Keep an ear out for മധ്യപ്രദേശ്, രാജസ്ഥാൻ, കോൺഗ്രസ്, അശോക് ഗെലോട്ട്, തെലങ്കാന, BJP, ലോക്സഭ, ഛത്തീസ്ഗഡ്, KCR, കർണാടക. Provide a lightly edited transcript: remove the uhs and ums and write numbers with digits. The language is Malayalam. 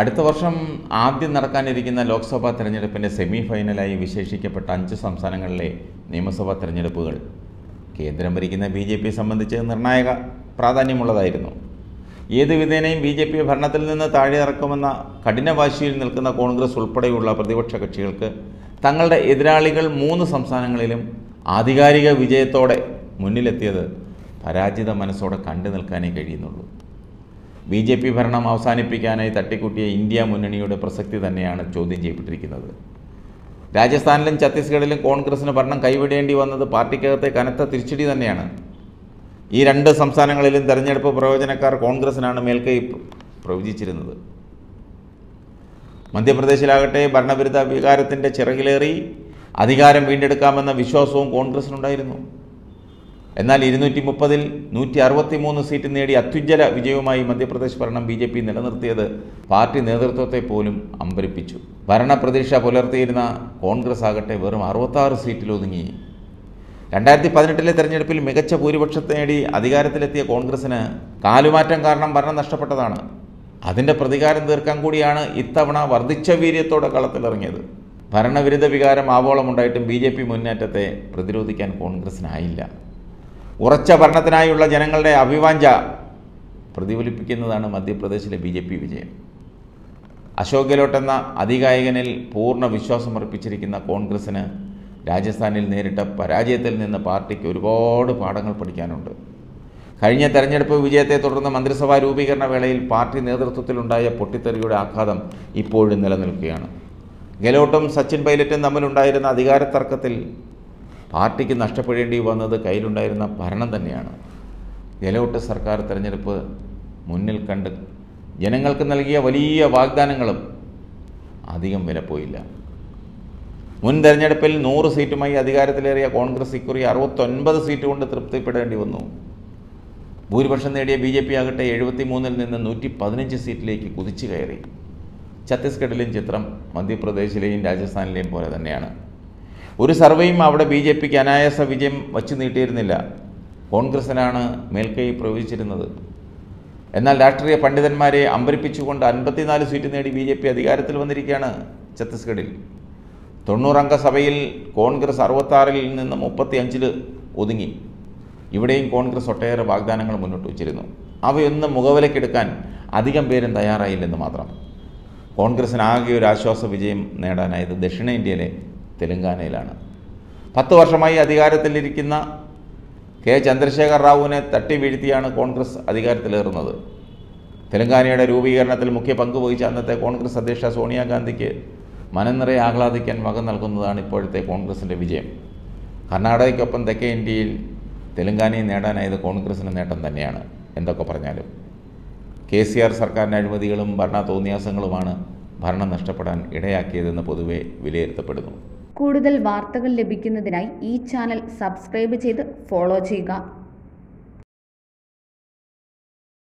അടുത്ത വർഷം ആദ്യം നടക്കാനിരിക്കുന്ന ലോക്സഭാ തെരഞ്ഞെടുപ്പിന്റെ സെമി ഫൈനലായി വിശേഷിക്കപ്പെട്ട 5 സംസ്ഥാനങ്ങളിലെ നിയമസഭാ തെരഞ്ഞെടുപ്പുകൾ കേന്ദ്രം ഭരിക്കുന്ന ബിജെപി സംബന്ധിച്ച് നിർണായക പ്രാധാന്യമുള്ളതായിരുന്നു. ഏത് വിധേനയും ബിജെപി ഭരണത്തിൽ നിന്ന് താഴെ ഇറക്കുമെന്ന കഠിനവാശിയിൽ നിൽക്കുന്ന കോൺഗ്രസ് ഉൾപ്പെടെയുള്ള പ്രതിപക്ഷ കക്ഷികൾക്ക് തങ്ങളുടെ എതിരാളികൾ 3 സംസ്ഥാനങ്ങളിലും ആധികാരിക വിജയത്തോടെ മുന്നിലെത്തിയത് പരാജിത മനസ്സോടെ കണ്ടു നിൽക്കാനേ കഴിയുന്നുള്ളൂ. BJP ഭരണം അവസാനിപ്പിക്കാനായി തട്ടിക്കൂട്ടിയ ഇന്ത്യ മുന്നണിയുടെ പ്രസക്തി തന്നെയാണ് ചോദ്യം ചെയ്യപ്പെട്ടിരിക്കുന്നത്. രാജസ്ഥാനിലും ഛത്തീസ്ഗഡിലും കോൺഗ്രസിന് ഭരണം കൈവിടേണ്ടി വന്നത് പാർട്ടിക്കകത്തെ കനത്ത തിരിച്ചടി തന്നെയാണ്. ഈ 2 സംസ്ഥാനങ്ങളിലും തെരഞ്ഞെടുപ്പ് പ്രവചനക്കാർ കോൺഗ്രസിനാണ് മേൽക്കൈ പ്രവചിച്ചിരുന്നത്. മധ്യപ്രദേശിലാകട്ടെ ഭരണവിരുദ്ധ വികാരത്തിൻ്റെ ചിറകിലേറി അധികാരം വീണ്ടെടുക്കാമെന്ന വിശ്വാസവും കോൺഗ്രസിനുണ്ടായിരുന്നു. എന്നാൽ 230-ൽ 163 സീറ്റ് നേടി അത്യുജ്വല വിജയവുമായി മധ്യപ്രദേശ് ഭരണം BJP നിലനിർത്തിയത് പാർട്ടി നേതൃത്വത്തെ പോലും അമ്പരിപ്പിച്ചു. ഭരണപ്രതീക്ഷ പുലർത്തിയിരുന്ന കോൺഗ്രസ് ആകട്ടെ വെറും 66 സീറ്റിൽ ഒതുങ്ങി. 2018-ലെ തെരഞ്ഞെടുപ്പിൽ മികച്ച ഭൂരിപക്ഷത്തെ നേടി അധികാരത്തിലെത്തിയ കോൺഗ്രസിന് കാലുമാറ്റം കാരണം ഭരണം നഷ്ടപ്പെട്ടതാണ്. അതിൻ്റെ പ്രതികാരം തീർക്കാൻ കൂടിയാണ് ഇത്തവണ വർദ്ധിച്ച വീര്യത്തോടെ കളത്തിലിറങ്ങിയത്. ഭരണവിരുദ്ധ വികാരം ആവോളമുണ്ടായിട്ടും BJP മുന്നേറ്റത്തെ പ്രതിരോധിക്കാൻ കോൺഗ്രസിനായില്ല. ഉറച്ച ഭരണത്തിനായുള്ള ജനങ്ങളുടെ അഭിവാഞ്ച പ്രതിഫലിപ്പിക്കുന്നതാണ് മധ്യപ്രദേശിലെ BJP വിജയം. അശോക് ഗെലോട്ട് എന്ന അതികായകനിൽ പൂർണ്ണ വിശ്വാസം അർപ്പിച്ചിരിക്കുന്ന കോൺഗ്രസിന് രാജസ്ഥാനിൽ നേരിട്ട പരാജയത്തിൽ നിന്ന് പാർട്ടിക്ക് ഒരുപാട് പാഠങ്ങൾ പഠിക്കാനുണ്ട്. കഴിഞ്ഞ തെരഞ്ഞെടുപ്പ് വിജയത്തെ തുടർന്ന് മന്ത്രിസഭാ രൂപീകരണ വേളയിൽ പാർട്ടി നേതൃത്വത്തിലുണ്ടായ പൊട്ടിത്തെറിയുടെ ആഘാതം ഇപ്പോഴും നിലനിൽക്കുകയാണ്. ഗെലോട്ടും സച്ചിൻ പൈലറ്റും തമ്മിലുണ്ടായിരുന്ന അധികാര തർക്കത്തിൽ പാർട്ടിക്ക് നഷ്ടപ്പെടേണ്ടി വന്നത് കയ്യിലുണ്ടായിരുന്ന ഭരണം തന്നെയാണ്. ഗെലോട്ട് സർക്കാർ തെരഞ്ഞെടുപ്പ് മുന്നിൽ കണ്ട് ജനങ്ങൾക്ക് നൽകിയ വലിയ വാഗ്ദാനങ്ങളും അധികം വിലപ്പോയില്ല. മുൻ തെരഞ്ഞെടുപ്പിൽ 100 സീറ്റുമായി അധികാരത്തിലേറിയ കോൺഗ്രസ് ഇക്കുറി 69 സീറ്റ് കൊണ്ട് തൃപ്തിപ്പെടേണ്ടി വന്നു. ഭൂരിപക്ഷം നേടിയ BJP ആകട്ടെ 73-ൽ നിന്ന് 115 സീറ്റിലേക്ക് കുതിച്ചു കയറി. ഛത്തീസ്ഗഡിലെയും ചിത്രം മധ്യപ്രദേശിലെയും രാജസ്ഥാനിലെയും പോലെ തന്നെയാണ്. ഒരു സർവേയും അവിടെ BJPക്ക് അനായാസ വിജയം വച്ചു നീട്ടിയിരുന്നില്ല. കോൺഗ്രസിനാണ് മേൽക്കൈ പ്രവചിച്ചിരുന്നത്. എന്നാൽ രാഷ്ട്രീയ പണ്ഡിതന്മാരെ അമ്പരിപ്പിച്ചുകൊണ്ട് 54 സീറ്റ് നേടി BJP അധികാരത്തിൽ വന്നിരിക്കുകയാണ്. ഛത്തീസ്ഗഡിൽ 90-അംഗ സഭയിൽ കോൺഗ്രസ് 66-ൽ നിന്ന് 35-ൽ ഒതുങ്ങി. ഇവിടെയും കോൺഗ്രസ് ഒട്ടേറെ വാഗ്ദാനങ്ങൾ മുന്നോട്ട് വച്ചിരുന്നു. അവയൊന്നും മുഖവിലക്കെടുക്കാൻ അധികം പേരും തയ്യാറായില്ലെന്ന് മാത്രം. കോൺഗ്രസിനാകെ ഒരു ആശ്വാസ വിജയം നേടാനായത് ദക്ഷിണേന്ത്യയിലെ തെലങ്കാനയിലാണ്. 10 വർഷമായി അധികാരത്തിലിരിക്കുന്ന K. ചന്ദ്രശേഖർ റാവുവിനെ തട്ടി വീഴ്ത്തിയാണ് കോൺഗ്രസ് അധികാരത്തിലേറുന്നത്. തെലങ്കാനയുടെ രൂപീകരണത്തിൽ മുഖ്യ പങ്ക് വഹിച്ച അന്നത്തെ കോൺഗ്രസ് അധ്യക്ഷ സോണിയാഗാന്ധിക്ക് മനനിറയെ ആഹ്ലാദിക്കാൻ വക നൽകുന്നതാണ് ഇപ്പോഴത്തെ കോൺഗ്രസിൻ്റെ വിജയം. കർണാടകയ്ക്കൊപ്പം തെക്കേ ഇന്ത്യയിൽ തെലങ്കാനയെ നേടാനായത് കോൺഗ്രസിന് നേട്ടം തന്നെയാണ്. എന്തൊക്കെ പറഞ്ഞാലും KCR സർക്കാരിൻ്റെ അഴിമതികളും ഭരണ തോന്നിയാസങ്ങളുമാണ് ഭരണം നഷ്ടപ്പെടാൻ ഇടയാക്കിയതെന്ന് പൊതുവെ വിലയിരുത്തപ്പെടുന്നു. കൂടുതൽ വാർത്തകൾ ലഭിക്കുന്നതിനായി ഈ ചാനൽ സബ്സ്ക്രൈബ് ചെയ്ത് ഫോളോ ചെയ്യുക.